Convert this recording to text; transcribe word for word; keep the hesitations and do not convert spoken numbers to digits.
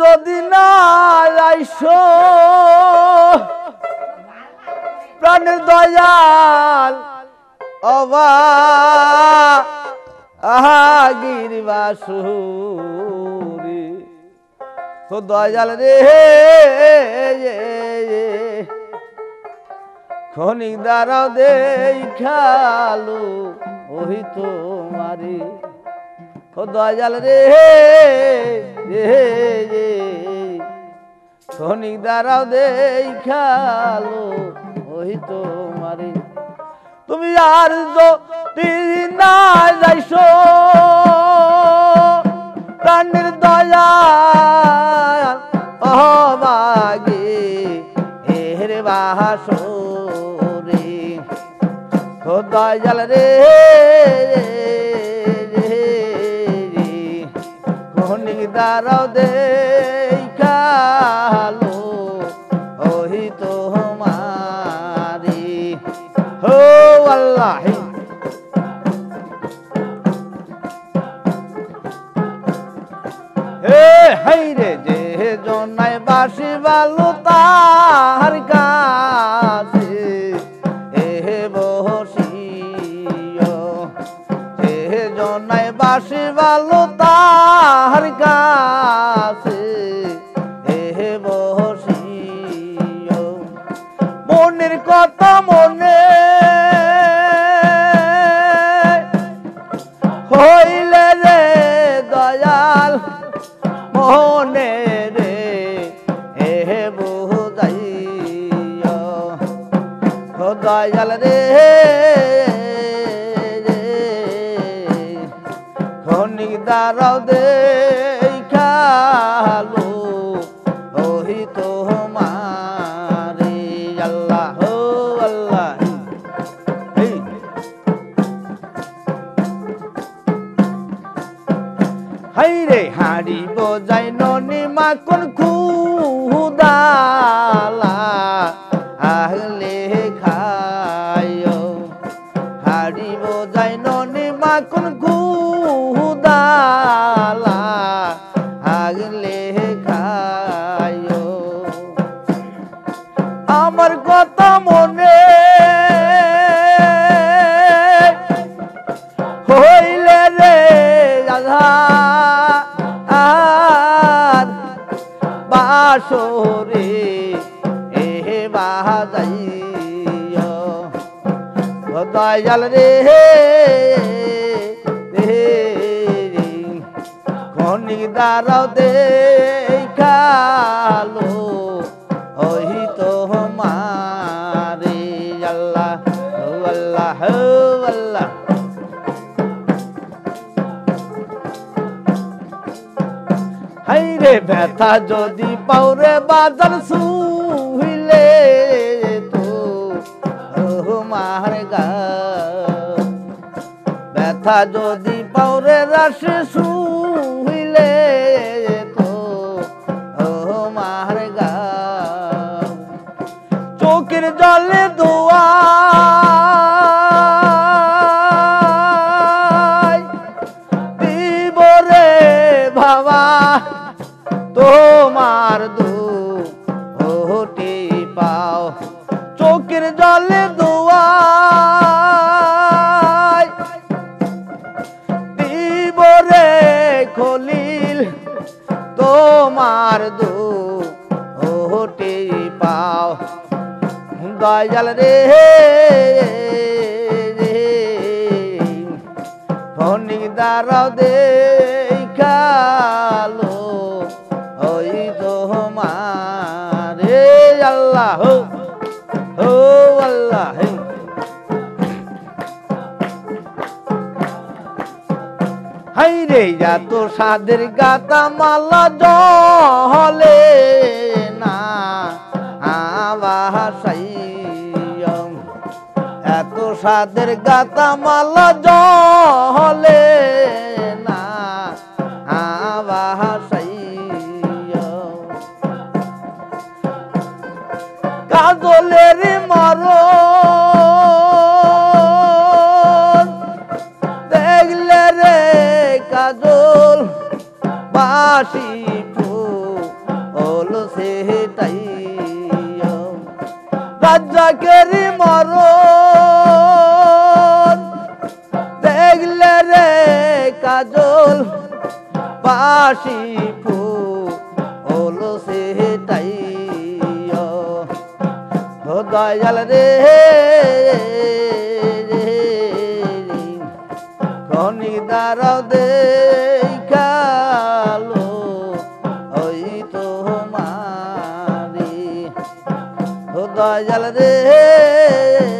যদি না আইসো প্রাণ দয়াল অবা আগির বাসুরি তো দয়াল রে খনিক দাঁড়াও দেখালো ওই তোমারি ओ दयाल रे खनिक दाड़ाओ देखालो ओही तोमारे तुमी यार जो ना जाइसो प्राणेर दयाल अभागीर बासुरी ओ दयाल रे दाराओ देखालो ओही तो हमारी हो अल्लाह हे हाय रे जे जो नाय बासी वालो तार कासे हे बोसियो हे जो नाय बासी वालो तार दयाल रे खनिक दाड़ाओ देखालो ओही तो हमारे अल्लाह हो अल्लाह हाय रे हाड़ी बजाय ननी मा कुन खुदाला आहले दयाल रे खनिक दाड़ाओ देखालो ओही तो हमारे अल्लाह हो अल्लाह हो अल्लाह हाय रे व्यथा जदि पाओ रे बादल सुइले ব্যথা যদি পাওরে রস শুইলে তো আমার গাও চোখের জলে দোয়া দিব রে বাবা তোমার দুটি পাও চোখের জলে দোয়া खोलिल तोमार दो होटे पाओ दयाल रे खनिक दाड़ाओ देखालो ओई तो हमारे अल्लाह हो अल्लाह हाय रे या तो साधेर गाता माला जले ना तो साधेर गाता माला जले ना काजलेर मरो काजल बासी फूल মরণ দেখলে রে কাজল বাসি ফুলো সেটাই দয়াল রে খনি দাঁড়া দে दयाल रे।